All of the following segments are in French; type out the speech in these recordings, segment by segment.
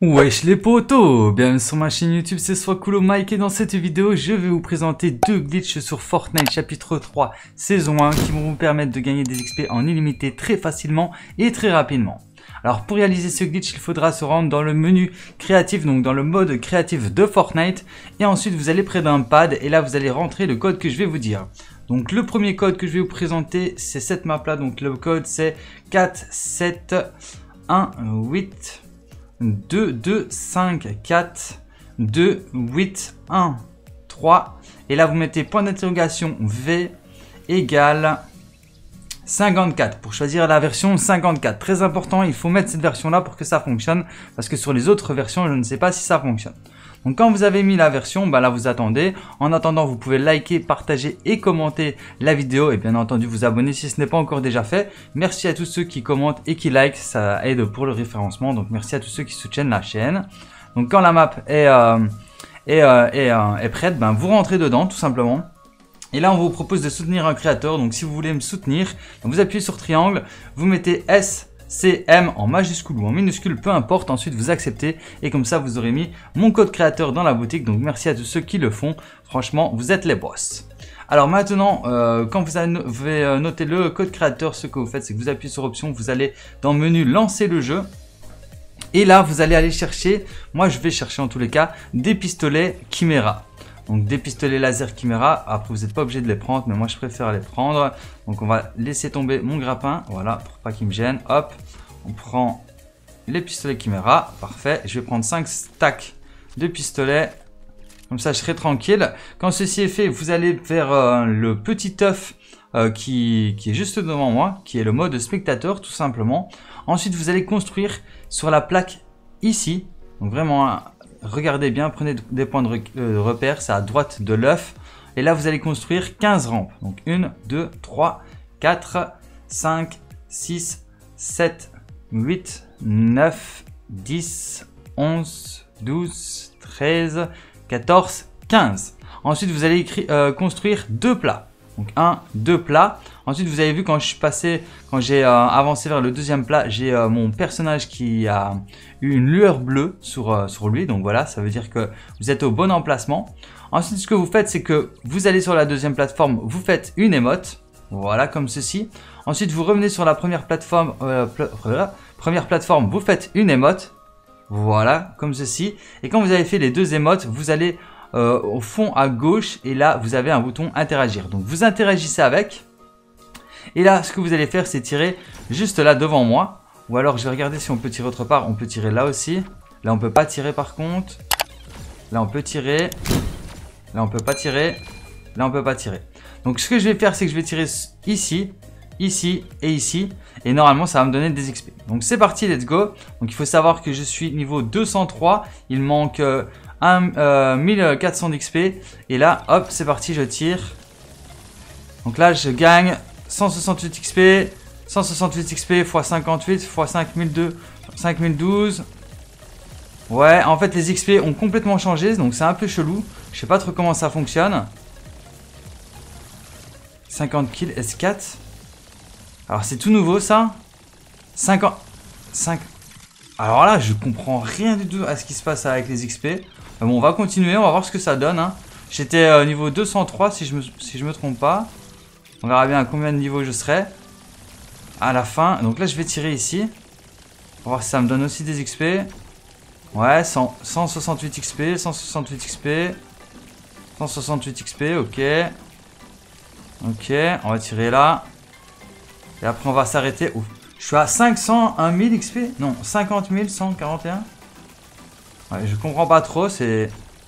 Wesh les potos, bienvenue sur ma chaîne YouTube, c'est Soiscool Mec et dans cette vidéo je vais vous présenter deux glitches sur Fortnite chapitre 3 saison 1 qui vont vous permettre de gagner des XP en illimité très facilement et très rapidement. Alors pour réaliser ce glitch, il faudra se rendre dans le menu créatif, donc dans le mode créatif de Fortnite, et ensuite vous allez près d'un pad et là vous allez rentrer le code que je vais vous dire. Donc le premier code que je vais vous présenter c'est cette map là, donc le code c'est 4 7 1 8 2 2 5 4 2 8 1 3, et là vous mettez point d'interrogation V égale 54 pour choisir la version 54. Très important, il faut mettre cette version là pour que ça fonctionne, parce que sur les autres versions je ne sais pas si ça fonctionne. Donc quand vous avez mis la version, bah là vous attendez. En attendant vous pouvez liker, partager et commenter la vidéo, et bien entendu vous abonner si ce n'est pas encore déjà fait. Merci à tous ceux qui commentent et qui likent, ça aide pour le référencement, donc merci à tous ceux qui soutiennent la chaîne. Donc quand la map est prête, ben vous rentrez dedans tout simplement. Et là on vous propose de soutenir un créateur, donc si vous voulez me soutenir, vous appuyez sur triangle, vous mettez SCM en majuscule ou en minuscule, peu importe, ensuite vous acceptez et comme ça vous aurez mis mon code créateur dans la boutique. Donc merci à tous ceux qui le font, franchement vous êtes les boss. Alors maintenant quand vous avez noté le code créateur, ce que vous faites c'est que vous appuyez sur option, vous allez dans le menu lancer le jeu. Et là vous allez aller chercher, moi je vais chercher en tous les cas, des pistolets Chimera. Donc des pistolets laser Chimera, après vous n'êtes pas obligé de les prendre, mais moi je préfère les prendre. Donc on va laisser tomber mon grappin, voilà, pour pas qu'il me gêne. Hop, on prend les pistolets Chimera, parfait. Je vais prendre 5 stacks de pistolets, comme ça je serai tranquille. Quand ceci est fait, vous allez vers le petit œuf qui est juste devant moi, qui est le mode spectateur tout simplement. Ensuite vous allez construire sur la plaque ici, donc vraiment... Regardez bien, prenez des points de repère, c'est à droite de l'œuf. Et là, vous allez construire 15 rampes. Donc 1, 2, 3, 4, 5, 6, 7, 8, 9, 10, 11, 12, 13, 14, 15. Ensuite, vous allez construire 2 plats. Donc 1, 2 plats. Ensuite, vous avez vu quand je suis passé, quand j'ai avancé vers le deuxième plat, j'ai mon personnage qui a eu une lueur bleue sur lui. Donc voilà, ça veut dire que vous êtes au bon emplacement. Ensuite, ce que vous faites, c'est que vous allez sur la deuxième plateforme, vous faites une émote. Voilà, comme ceci. Ensuite, vous revenez sur la première plateforme, vous faites une émote. Voilà, comme ceci. Et quand vous avez fait les deux émotes, vous allez au fond à gauche et là, vous avez un bouton interagir. Donc vous interagissez avec. Et là, ce que vous allez faire, c'est tirer juste là devant moi. Ou alors, je vais regarder si on peut tirer autre part. On peut tirer là aussi. Là, on peut pas tirer par contre. Là, on peut tirer. Là, on peut pas tirer. Là, on peut pas tirer. Donc, ce que je vais faire, c'est que je vais tirer ici, ici et ici. Et normalement, ça va me donner des XP. Donc, c'est parti, let's go. Donc, il faut savoir que je suis niveau 203. Il manque 1400 d'XP. Et là, hop, c'est parti, je tire. Donc là, je gagne... 168 XP, 168 XP x 58 x 5012. Ouais, en fait les XP ont complètement changé, donc c'est un peu chelou. Je sais pas trop comment ça fonctionne. 50 kills S4. Alors c'est tout nouveau ça. 50. Alors là, je comprends rien du tout à ce qui se passe avec les XP. Bon, on va continuer, on va voir ce que ça donne. Hein. J'étais au niveau 203 si je me trompe pas. On verra bien à combien de niveaux je serai à la fin. Donc là, je vais tirer ici. Pour voir si ça me donne aussi des XP. Ouais, 168 XP, 168 XP. 168 XP, ok. Ok, on va tirer là. Et après, on va s'arrêter. Je suis à 501 000 XP. Non, 50 141. Ouais, je comprends pas trop.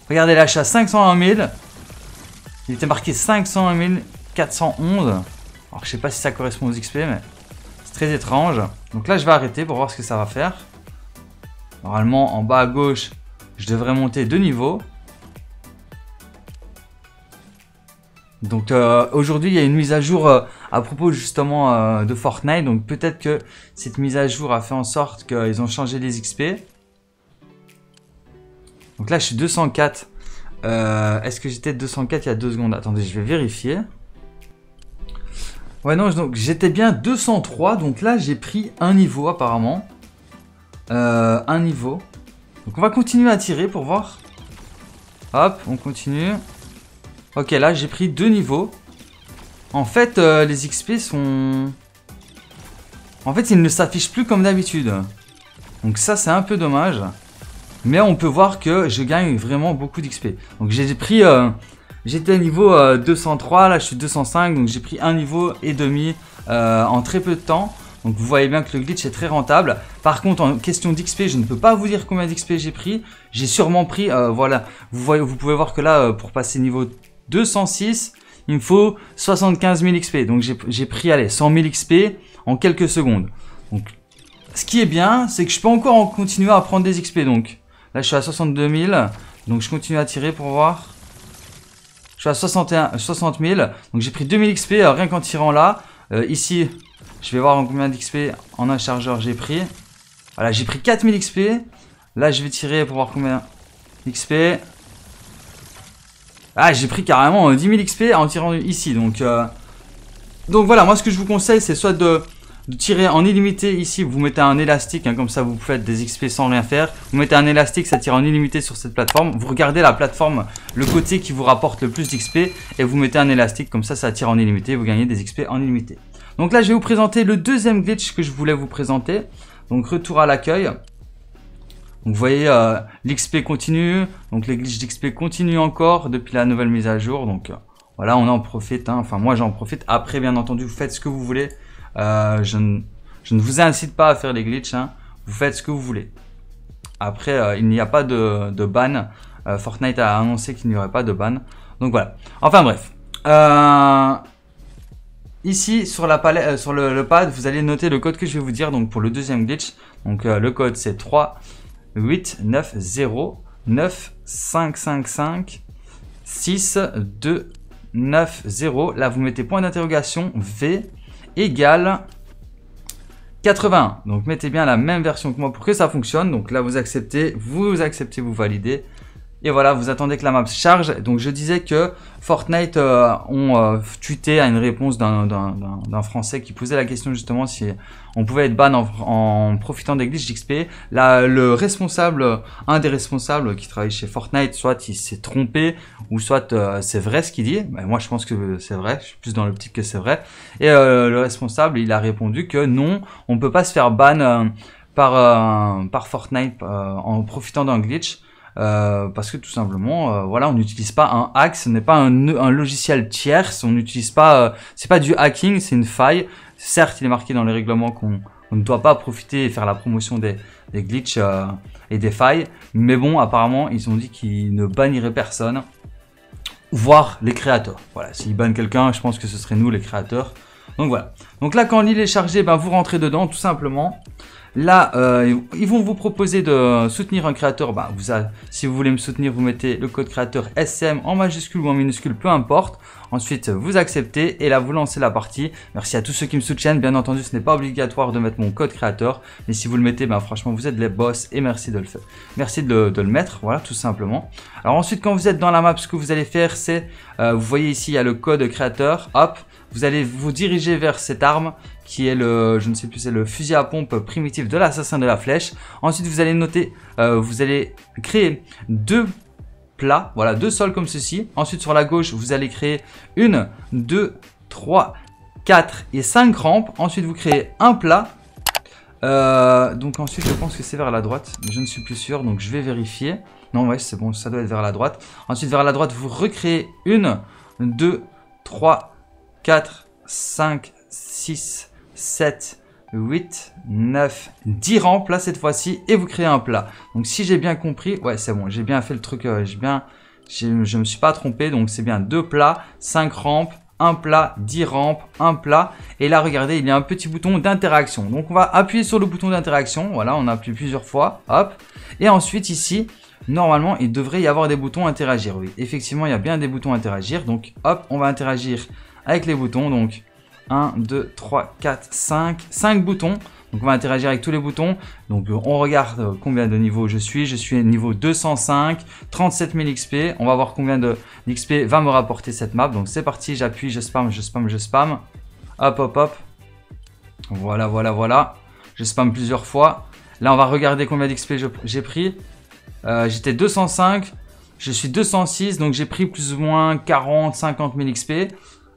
Regardez, là, je suis à 501 000. Il était marqué 501 000. 411. Alors je sais pas si ça correspond aux XP, mais c'est très étrange. Donc là je vais arrêter pour voir ce que ça va faire. Normalement en bas à gauche je devrais monter 2 niveaux. Donc aujourd'hui il y a une mise à jour à propos justement de Fortnite. Donc peut-être que cette mise à jour a fait en sorte qu'ils ont changé les XP. Donc là je suis 204. Est-ce que j'étais 204 il y a 2 secondes? Attendez, je vais vérifier. Ouais non, donc j'étais bien 203. Donc là j'ai pris un niveau apparemment. Un niveau. Donc on va continuer à tirer pour voir. Hop, on continue. Ok, là j'ai pris 2 niveaux. En fait les XP sont... En fait ils ne s'affichent plus comme d'habitude. Donc ça c'est un peu dommage. Mais on peut voir que je gagne vraiment beaucoup d'XP. Donc j'ai pris... j'étais niveau 203, là je suis 205. Donc j'ai pris 1,5 niveau en très peu de temps. Donc vous voyez bien que le glitch est très rentable. Par contre en question d'XP, je ne peux pas vous dire combien d'XP j'ai pris. J'ai sûrement pris, voilà, vous pouvez voir que là pour passer niveau 206, il me faut 75 000 XP. Donc j'ai pris, allez, 100 000 XP en quelques secondes. Donc ce qui est bien, c'est que je peux encore en continuer à prendre des XP. Donc là je suis à 62 000, donc je continue à tirer pour voir. Je suis à 60 000, donc j'ai pris 2000 XP rien qu'en tirant là. Ici... Je vais voir en combien d'XP en un chargeur j'ai pris. Voilà, j'ai pris 4000 XP. Là, je vais tirer pour voir combien d'XP. Ah, j'ai pris carrément 10 000 XP en tirant ici. Donc voilà, moi, ce que je vous conseille, c'est soit de tirer en illimité ici. Vous mettez un élastique, hein, comme ça, vous faites des XP sans rien faire. Vous mettez un élastique, ça tire en illimité sur cette plateforme. Vous regardez la plateforme, le côté qui vous rapporte le plus d'XP. Et vous mettez un élastique, comme ça, ça tire en illimité. Vous gagnez des XP en illimité. Donc là, je vais vous présenter le deuxième glitch que je voulais vous présenter. Donc, retour à l'accueil. Donc, vous voyez, l'XP continue. Donc, les glitches d'XP continuent encore depuis la nouvelle mise à jour. Donc, voilà, on en profite. Hein. Enfin, moi, j'en profite. Après, bien entendu, vous faites ce que vous voulez. Je ne vous incite pas à faire les glitchs. Hein. Vous faites ce que vous voulez. Après, il n'y a pas de ban. Fortnite a annoncé qu'il n'y aurait pas de ban. Donc, voilà. Enfin, bref. Ici, sur, sur le pad, vous allez noter le code que je vais vous dire donc pour le deuxième glitch. Donc le code c'est 3 8 9 0 9 5 5 5 6 2 9 0. Là vous mettez point d'interrogation V égale 81. Donc mettez bien la même version que moi pour que ça fonctionne. Donc là vous acceptez, vous validez. Et voilà, vous attendez que la map charge. Donc je disais que Fortnite ont tweeté à une réponse d'un Français qui posait la question justement si on pouvait être ban en profitant des glitches d'XP. Là, le responsable, un des responsables qui travaille chez Fortnite, soit il s'est trompé ou soit c'est vrai ce qu'il dit. Mais moi je pense que c'est vrai, je suis plus dans l'optique que c'est vrai. Et le responsable, il a répondu que non, on peut pas se faire ban par Fortnite en profitant d'un glitch. Parce que tout simplement, voilà, on n'utilise pas un hack, ce n'est pas un logiciel tierce, on n'utilise pas, c'est pas du hacking, c'est une faille. Certes, il est marqué dans les règlements qu'on ne doit pas profiter et faire la promotion des glitchs et des failles, mais bon, apparemment, ils ont dit qu'ils ne banniraient personne, voire les créateurs. Voilà, s'ils bannent quelqu'un, je pense que ce serait nous, les créateurs. Donc voilà. Donc là, quand l'île est chargée, ben, vous rentrez dedans, tout simplement. Là, ils vont vous proposer de soutenir un créateur. Bah, si vous voulez me soutenir, vous mettez le code créateur SCM en majuscule ou en minuscule, peu importe. Ensuite, vous acceptez et là, vous lancez la partie. Merci à tous ceux qui me soutiennent. Bien entendu, ce n'est pas obligatoire de mettre mon code créateur. Mais si vous le mettez, bah, franchement, vous êtes les boss et merci de le faire. Merci de le mettre, voilà, tout simplement. Alors ensuite, quand vous êtes dans la map, ce que vous allez faire, c'est, vous voyez ici, il y a le code créateur. Hop, vous allez vous diriger vers cette arme qui est je ne sais plus, c'est le fusil à pompe primitif de l'assassin de la flèche. Ensuite, vous allez noter, vous allez créer 2 plats, voilà, 2 sols comme ceci. Ensuite, sur la gauche, vous allez créer 1, 2, 3, 4 et 5 rampes. Ensuite, vous créez un plat. Donc ensuite, je pense que c'est vers la droite. Je ne suis plus sûr, donc je vais vérifier. Non, ouais, c'est bon, ça doit être vers la droite. Ensuite, vers la droite, vous recréez 1, 2, 3, 4, 5, 6, 7, 8, 9, 10 rampes là cette fois-ci et vous créez un plat. Donc si j'ai bien compris, ouais c'est bon, j'ai bien fait le truc, je me suis pas trompé, donc c'est bien 2 plats, 5 rampes, un plat, 10 rampes, un plat. Et là regardez, il y a un petit bouton d'interaction. Donc on va appuyer sur le bouton d'interaction, voilà, on appuie plusieurs fois, hop. Et ensuite ici, normalement il devrait y avoir des boutons interagir. Oui, effectivement il y a bien des boutons interagir, donc hop, on va interagir avec les boutons. Donc 1, 2, 3, 4, 5, 5 boutons. Donc on va interagir avec tous les boutons. Donc on regarde combien de niveau je suis. Je suis niveau 205, 37 000 XP. On va voir combien de XP va me rapporter cette map. Donc c'est parti, j'appuie, je spam, je spam, je spam. Hop, hop, hop. Voilà, voilà, voilà. Je spam plusieurs fois. Là on va regarder combien d'XP j'ai pris. J'étais 205, je suis 206. Donc j'ai pris plus ou moins 40, 50 000 XP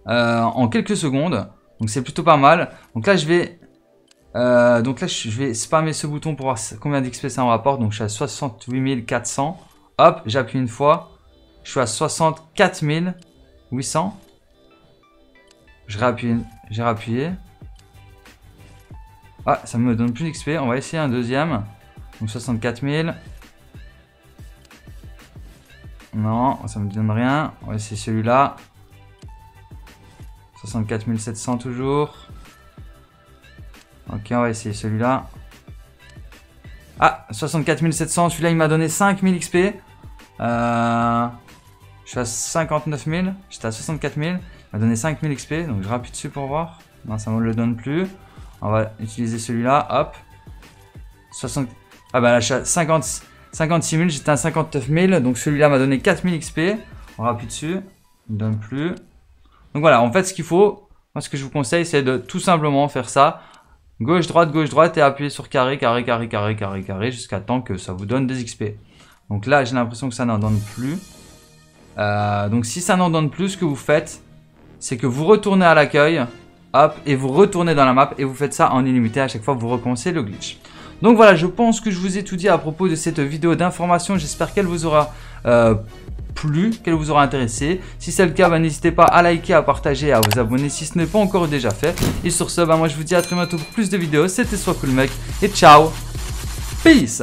en quelques secondes. Donc c'est plutôt pas mal. Donc là je vais... je vais spammer ce bouton pour voir combien d'XP ça me rapporte. Donc je suis à 68 400. Hop, j'appuie une fois. Je suis à 64 800. Je réappuie. J'ai réappuyé. Ah, ça me donne plus d'XP. On va essayer un deuxième. Donc 64 000. Non, ça me donne rien. On va essayer celui-là. 64 700 toujours. Ok, on va essayer celui-là. Ah, 64 700. Celui-là, il m'a donné 5000 XP. Je suis à 59 000. J'étais à 64 000. Il m'a donné 5000 XP. Donc, je rappuie dessus pour voir. Non, ça ne me le donne plus. On va utiliser celui-là. Hop. 60... Ah, bah là, je suis à 56 000. J'étais à 59 000. Donc, celui-là m'a donné 4000 XP. On rappuie dessus. Il ne me donne plus. Donc, voilà. En fait, ce qu'il faut, moi, ce que je vous conseille, c'est de tout simplement faire ça. Gauche, droite et appuyer sur carré, carré, carré, carré, carré, carré jusqu'à temps que ça vous donne des XP. Donc là, j'ai l'impression que ça n'en donne plus. Donc si ça n'en donne plus, ce que vous faites, c'est que vous retournez à l'accueil, hop, et vous retournez dans la map et vous faites ça en illimité. À chaque fois, vous recommencez le glitch. Donc voilà, je pense que je vous ai tout dit à propos de cette vidéo d'information. J'espère qu'elle vous aura plu, qu'elle vous aura intéressé. Si c'est le cas, n'hésitez pas à liker, à partager, à vous abonner si ce n'est pas encore déjà fait. Et sur ce, moi je vous dis à très bientôt pour plus de vidéos. C'était Soiscool Mec et ciao. Peace.